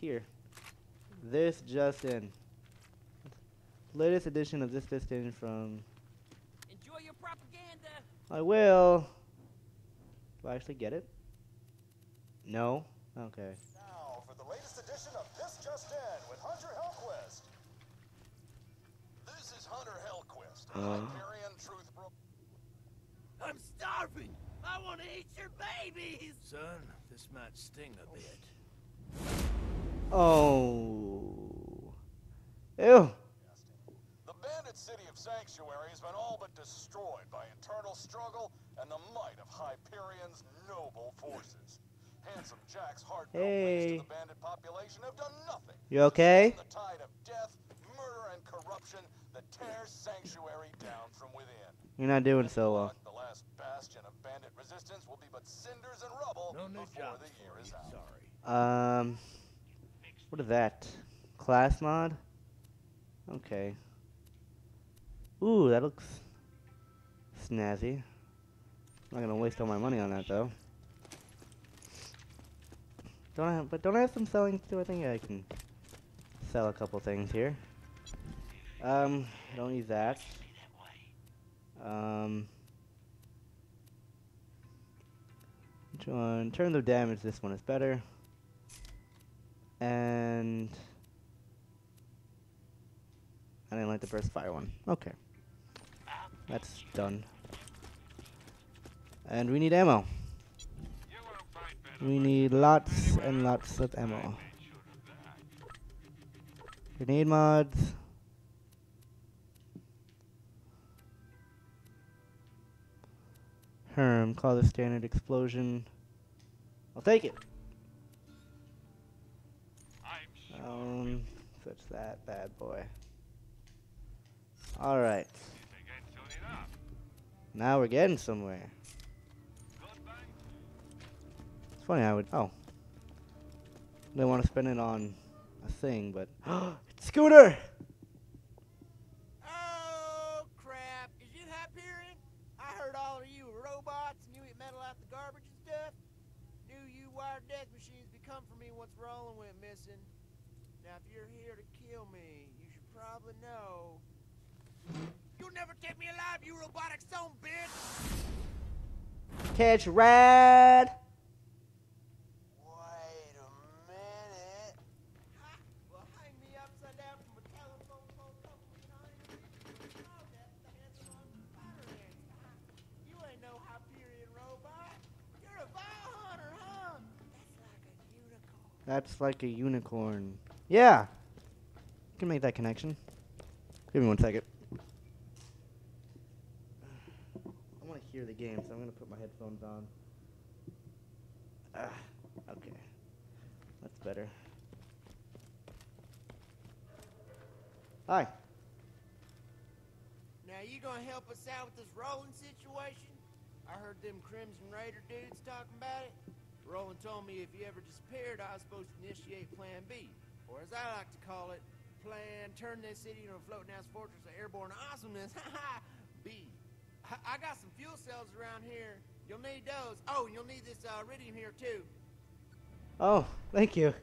here. This just in. Latest edition of this just in from... Enjoy your propaganda! I will. Do I actually get it? No? Okay. Now for the latest edition of This Just In with Hunter Hellquist. This is Hunter Hellquist, Hyperion Truth Broker. I'm starving! I want to eat your babies! Son, this might sting a bit. Oh. Ew. The bandit city of Sanctuary has been all but destroyed by internal struggle and the might of Hyperion's noble forces. Handsome Jack's heartfelt ways to the bandit population have done nothing. You okay? The tide of death, murder, and corruption that tears Sanctuary down from within. You're not doing so well. Bastion of bandit resistance will be but cinders and rubble before the year is out. Sorry. What is that? Class mod? Okay. Ooh, that looks snazzy. I'm not gonna waste all my money on that though. Don't I have some selling to do? I think I can sell a couple things here. Don't need that. In terms of damage, this one is better. And I didn't like the burst fire one. Okay. That's done. And we need ammo. We need lots and lots of ammo. Grenade mods. Herm, call the standard explosion. I'll take it. Switch that bad boy. All right. Now we're getting somewhere. It's funny I would. Oh, didn't want to spend it on a thing, but it's Scooter. Roland went missing. Now, if you're here to kill me, you should probably know. You'll never get me alive, you robotic son, bitch! Catch Rad! Wait a minute. Ha! Well, hang me upside down from a telephone pole company and all that handsome on the fire ants, huh? You ain't no Hyperion robot. You're a vile hunter, huh? That's like a unicorn. Yeah! You can make that connection. Give me 1 second. I want to hear the game, so I'm going to put my headphones on. Okay. That's better. Hi. Now, you going to help us out with this Roland situation? I heard them Crimson Raider dudes talking about it. Roland told me if he ever disappeared, I was supposed to initiate Plan B, or as I like to call it, Plan Turn This City into a floating ass fortress of airborne awesomeness. B. I got some fuel cells around here. You'll need those. Oh, and you'll need this iridium here too. Oh, thank you.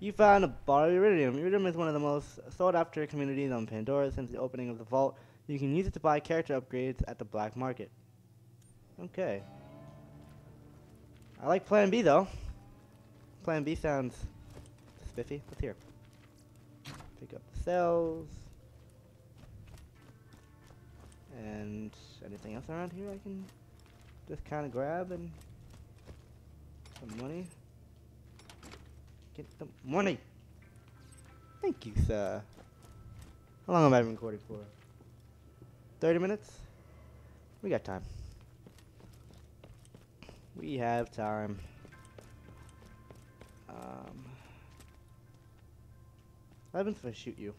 You found a bar of iridium. Iridium is one of the most sought-after communities on Pandora since the opening of the vault. You can use it to buy character upgrades at the black market. Okay. I like Plan B though. Plan B sounds spiffy. Let's hear. Pick up the cells. And anything else around here I can just kind of grab and some money. Get the money. Thank you, sir. How long have I been recording for? 30 minutes? We got time. We have time. What happens if I shoot you?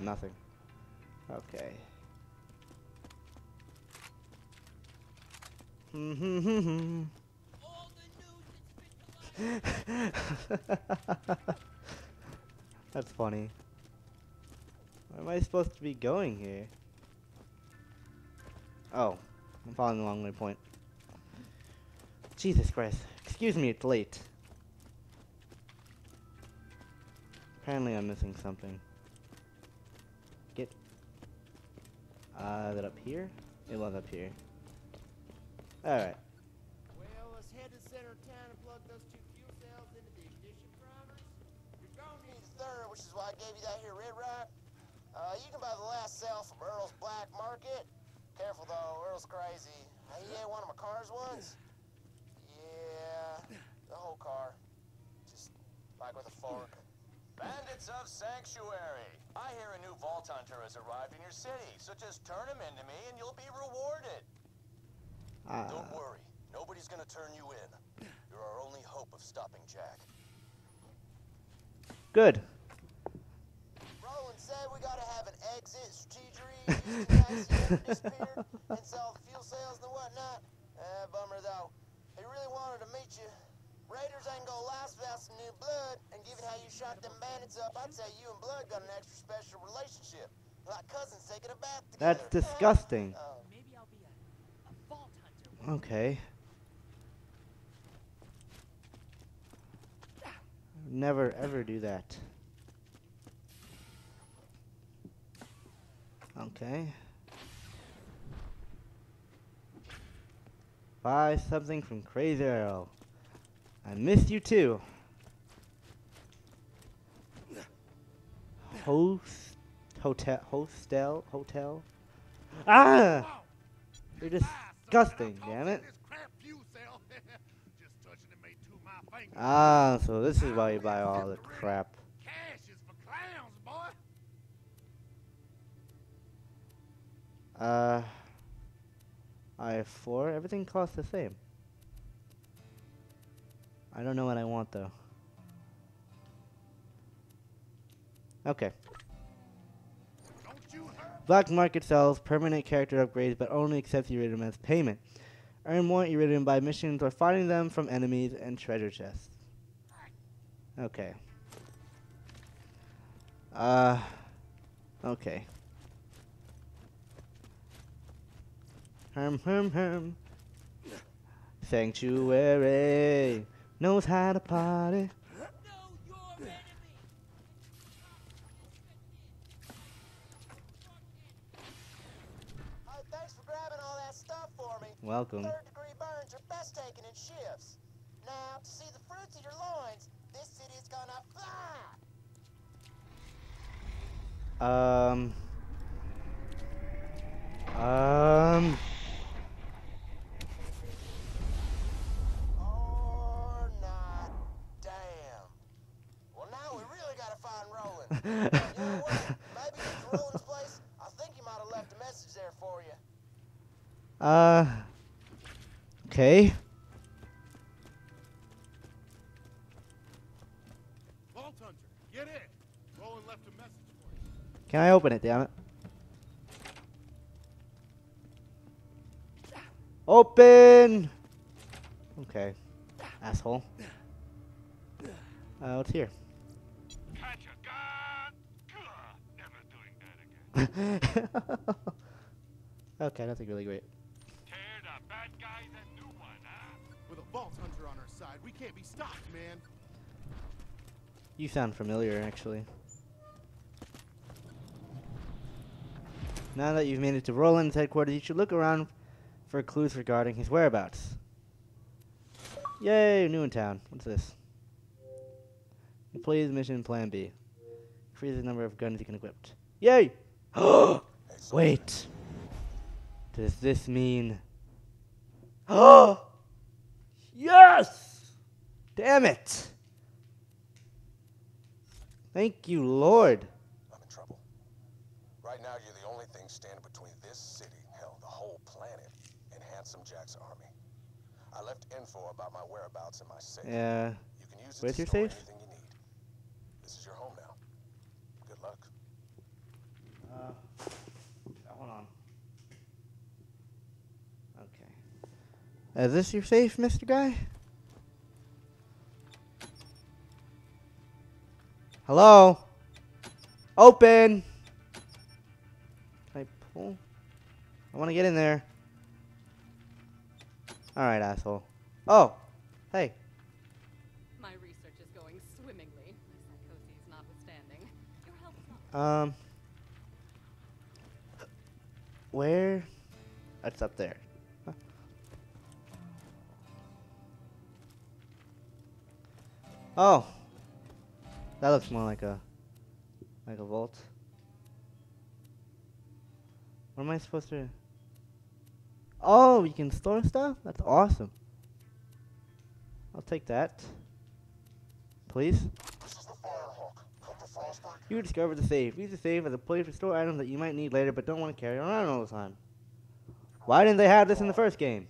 Nothing. Okay. That's funny. Where am I supposed to be going here? Oh, I'm following the long way point. Jesus Christ. Excuse me, it's late. Apparently I'm missing something. Get... that up here? It was up here. Alright. Well, let's head to center town and plug those two fuel cells into the ignition primers. You're gonna need a third, which is why I gave you that here red ripe. You can buy the last cell from Earl's Black Market. Careful though, Earl's crazy. He ate one of my cars once. Yeah, the whole car. Just like with a fork. Bandits of Sanctuary. I hear a new Vault Hunter has arrived in your city, so just turn him into me and you'll be rewarded. Don't worry, nobody's gonna turn you in. You're our only hope of stopping Jack. Good. Roland said we gotta have an exit strategy, disappear, and sell fuel sales and whatnot. Bummer though. He really wanted to meet you. Raiders ain't gonna last without some new blood, and given how you shot them bandits up, I'd say you and Blood got an extra special relationship. Like cousins taking a bath together. That's disgusting. Maybe I'll be a vault hunter. Okay. Never ever do that. Okay. Buy something from Crazy Earl. I missed you too. Hotel. Ah! You're disgusting, damn it. Ah, so this is why you buy all the crap. I have four. Everything costs the same. I don't know what I want though. Okay. Black Market sells permanent character upgrades but only accepts Iridium as payment. Earn more Iridium by missions or finding them from enemies and treasure chests. Okay. Okay. Sanctuary knows how to party. Hey, thanks for grabbing all that stuff for me. Welcome. Third degree burns are best taken in shifts. Now, to see the fruits of your loins, this city's gonna fly. Or not. Damn. Well, now we really gotta find Roland. You know what? Maybe it's Roland's place. I think he might have left a message there for you. Okay. Vault Hunter, get in. Roland left a message for you. Can I open it, damn it? Open! Okay. Asshole. What's here? Never doing that again. Okay, nothing really great. Tear the bad guys a new one, huh? With a Vault Hunter on our side, we can't be stopped, man. You sound familiar, actually. Now that you've made it to Roland's headquarters, you should look around for clues regarding his whereabouts. Yay, new in town. What's this? Employees mission plan B. Increase the number of guns you can equip. Yay! Wait. Does this mean... Oh! Yes! Damn it! Thank you, Lord. I'm in trouble. Right now, you're the only thing standing between this city, hell, the whole planet, and Handsome Jack's army. I left info about my whereabouts in my safe. Yeah. You can use it to store anything you need. This is your home now. Good luck. Hold on. Okay. Is this your safe, Mr. Guy? Hello? Open! Can I pull? I want to get in there. Alright, asshole. Oh! Hey! My research is going swimmingly. My psychoses notwithstanding. Your help's not. Where? That's up there. Huh. Oh, that looks more like a vault. What am I supposed to? Oh, you can store stuff? That's awesome. I'll take that. Please. This is the Firehawk. Come to Frostburg. You discover the safe. Use the safe as a place to store items that you might need later but don't want to carry around all the time. Why didn't they have this in the first game?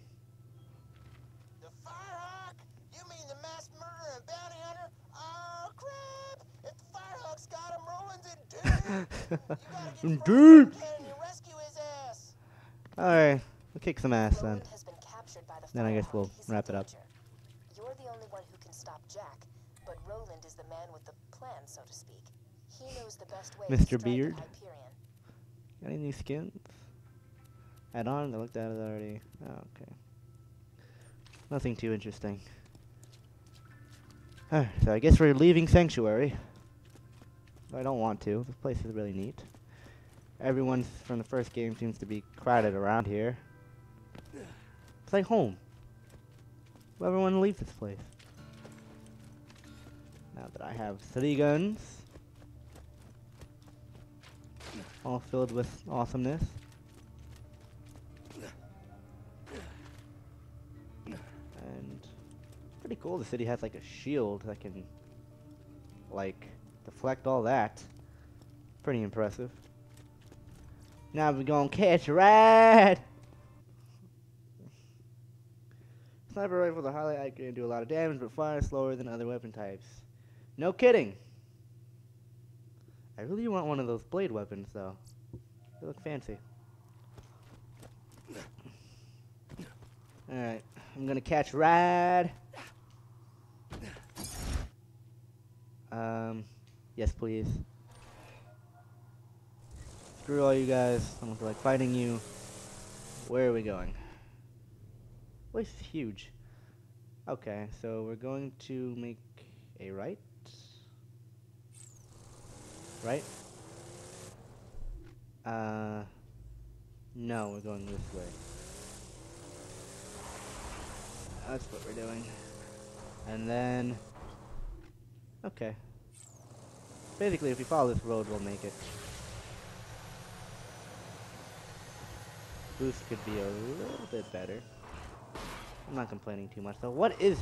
The Firehawk? You mean the mass murderer and bounty hunter? Oh, crap! If the Firehawk's got him, Roland's in dude! Alright, we'll kick some ass then. Then I guess we'll wrap it up. You're the only one who can stop Jack, but Roland is the man with the plan, so to speak. He knows the best way to strike Hyperion. Got any new skins? Add on, I looked at it already. Oh, okay. Nothing too interesting. Alright, so I guess we're leaving Sanctuary. I don't want to. This place is really neat. Everyone from the first game seems to be crowded around here. It's like home. Will everyone leave this place? Now that I have 3 guns, all filled with awesomeness. And pretty cool, the city has like a shield that can like deflect all that. Pretty impressive. Now we're gonna catch a ride! Sniper rifle, the highly accurate, do a lot of damage, but fire slower than other weapon types. No kidding! I really want one of those blade weapons, though. They look fancy. Alright, I'm gonna catch a ride! Yes, please. Screw all you guys. I don't feel like fighting you. Where are we going? This is huge. Okay, so we're going to make a right. Right? No, we're going this way. That's what we're doing. And then... okay. Basically, if we follow this road, we'll make it. Boost could be a little bit better. I'm not complaining too much though. What is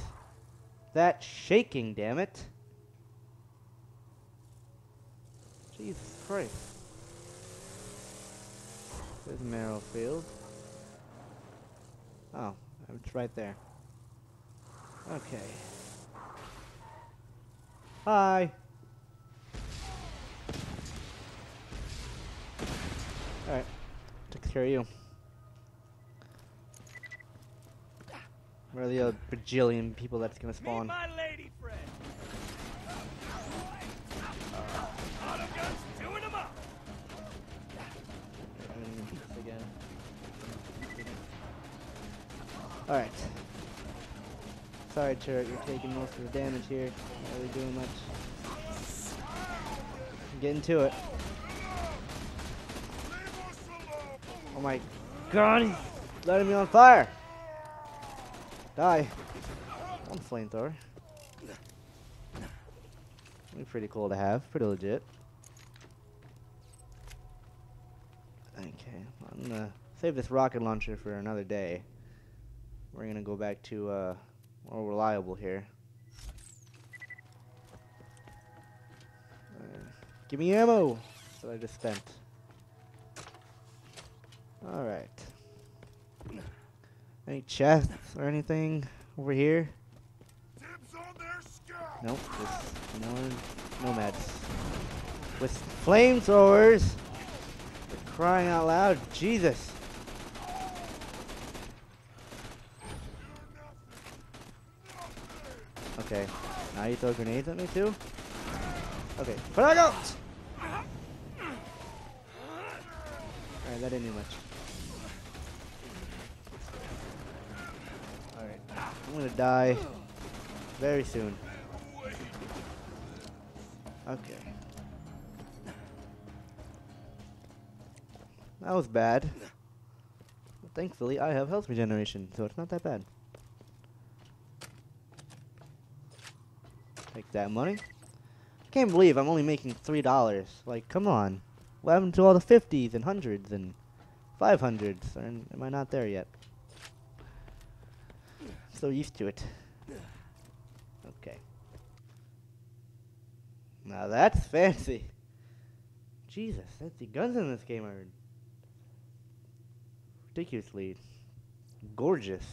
that shaking, damn it? Jesus Christ. There's Merrillfield. Oh, it's right there. Okay. Hi. Alright. Takes care of you. Where are the other bajillion people that's gonna spawn? My lady friend. Auto guns, doing them up. Again. All right. Sorry, turret, you're taking most of the damage here. Not really doing much. I'm getting to it. Oh my God! He's lighting me on fire. Die. One flamethrower. Pretty cool to have. Pretty legit. Okay. I'm gonna save this rocket launcher for another day. We're gonna go back to more reliable here. Give me ammo! That's what I just spent. Alright. Any chests or anything over here? Nope, just nomads. With flamethrowers! They're crying out loud, Jesus! Okay, now you throw grenades at me too? Okay, put it out! Alright, that didn't do much. I'm gonna die very soon. Okay. That was bad. Thankfully, I have health regeneration, so it's not that bad. Take that money. I can't believe I'm only making $3. Like, come on. What happened to all the 50s and 100s and 500s? Am I not there yet? So used to it. Okay. Now that's fancy. Jesus, fancy guns in this game are ridiculously gorgeous.